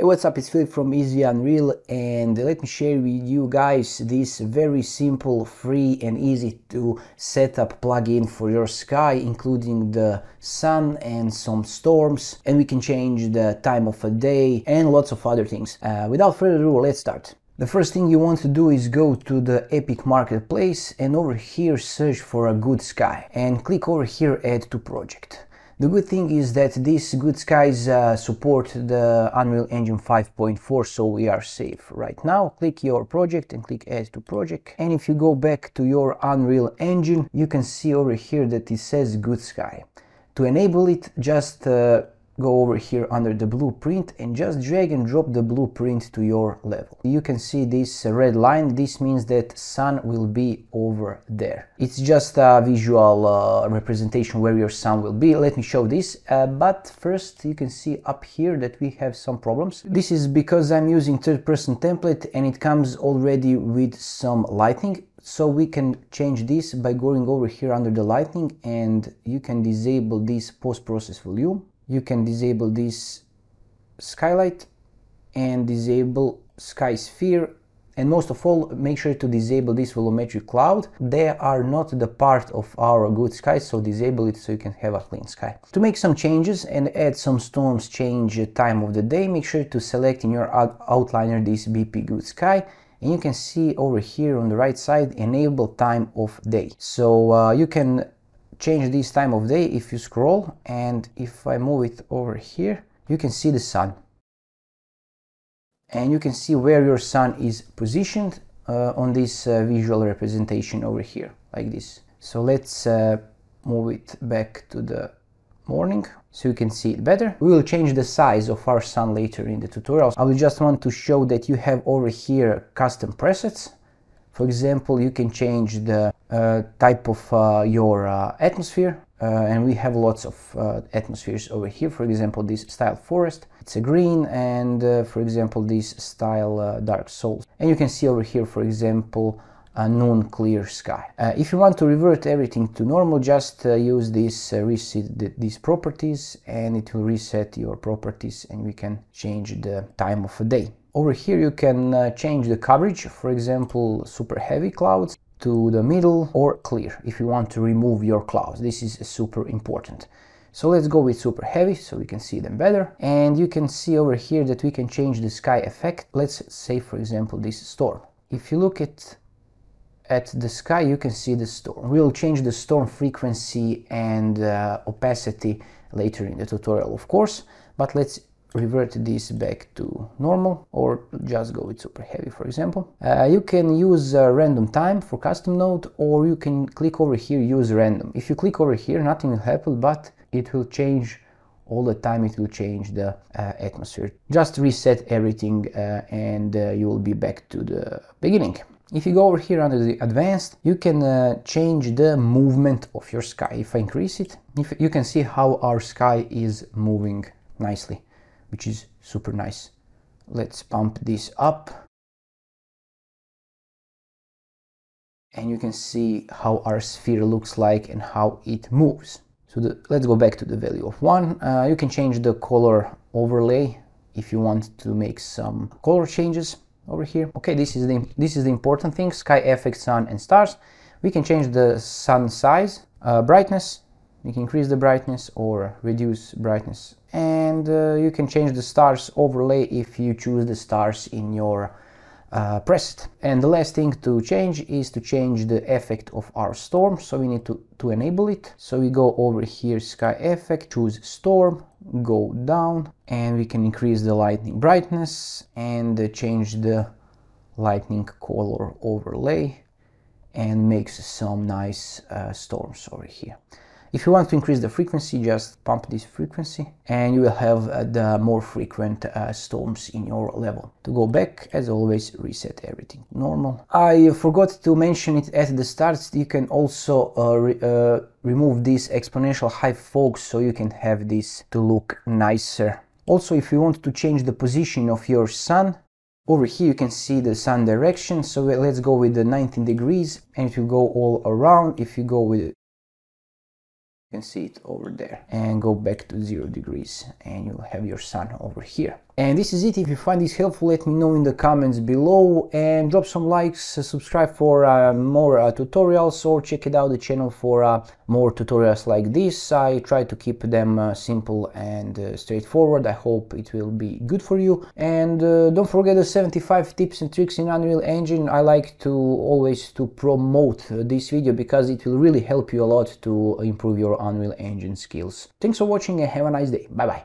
Hey, what's up, it's Philip from Easy Unreal, and let me share with you guys this very simple, free and easy to set up plugin for your sky, including the sun and some storms, and we can change the time of a day and lots of other things. Without further ado, let's start. The first thing you want to do is go to the Epic Marketplace and over here search for a Good Sky and click over here Add to Project. The good thing is that these Good Skies support the Unreal Engine 5.4, so we are safe right now. Click your project and click Add to Project. And if you go back to your Unreal Engine, you can see over here that it says Good Sky. To enable it, just go over here under the blueprint and just drag and drop the blueprint to your level. You can see this red line. This means that sun will be over there. It's just a visual representation where your sun will be. Let me show this, but first you can see up here that we have some problems. This is because I'm using third-person template and it comes already with some lighting. So we can change this by going over here under the lighting, and you can disable this post-process volume. You can disable this skylight and disable sky sphere, and most of all make sure to disable this volumetric cloud. They are not the part of our Good Sky, so disable it so you can have a clean sky. To make some changes and add some storms, change time of the day, make sure to select in your outliner this BP Good Sky, and you can see over here on the right side enable time of day. So you can change this time of day if you scroll, and if I move it over here you can see the sun, and you can see where your sun is positioned on this visual representation over here like this. So let's move it back to the morning so you can see it better. We will change the size of our sun later in the tutorials. I will just want to show that you have over here custom presets. For example, you can change the type of your atmosphere, and we have lots of atmospheres over here. For example, this style forest, it's a green, and for example this style dark souls. And you can see over here, for example, a noon clear sky. If you want to revert everything to normal, just use this these properties and it will reset your properties, and we can change the time of a day. Over here you can change the coverage, for example super heavy clouds to the middle or clear if you want to remove your clouds. This is super important. So let's go with super heavy so we can see them better, and you can see over here that we can change the sky effect. Let's say for example this storm. If you look at the sky you can see the storm. We'll change the storm frequency and opacity later in the tutorial of course, but let's revert this back to normal or just go with super heavy for example. You can use random time for custom node, or you can click over here use random. If you click over here nothing will happen, but it will change all the time. It will change the atmosphere. Just reset everything and you will be back to the beginning. If you go over here under the advanced, you can change the movement of your sky. If I increase it, if you can see how our sky is moving nicely, which is super nice. Let's pump this up. And you can see how our sphere looks like and how it moves. So let's go back to the value of 1. You can change the color overlay if you want to make some color changes over here. Okay, this is the important thing, sky effect, sun and stars. We can change the sun size, brightness. You can increase the brightness or reduce brightness, and you can change the stars overlay if you choose the stars in your preset. And the last thing to change is to change the effect of our storm, so we need to enable it. So we go over here sky effect, choose storm, go down, and we can increase the lightning brightness and change the lightning color overlay and makes some nice storms over here. If you want to increase the frequency, just pump this frequency and you will have the more frequent storms in your level. To go back, as always, reset everything normal. I forgot to mention it at the start, you can also remove this exponential high fog so you can have this to look nicer. Also, if you want to change the position of your sun, over here you can see the sun direction, so let's go with the 19 degrees and it will go all around. If you go with you can see it over there and go back to 0 degrees and you'll have your sun over here. And this is it. If you find this helpful, let me know in the comments below and drop some likes, subscribe for more tutorials, or check it out the channel for more tutorials like this. I try to keep them simple and straightforward. I hope it will be good for you. And don't forget the 75 tips and tricks in Unreal Engine. I like to always to promote this video because it will really help you a lot to improve your Unreal Engine skills. Thanks for watching and have a nice day. Bye bye.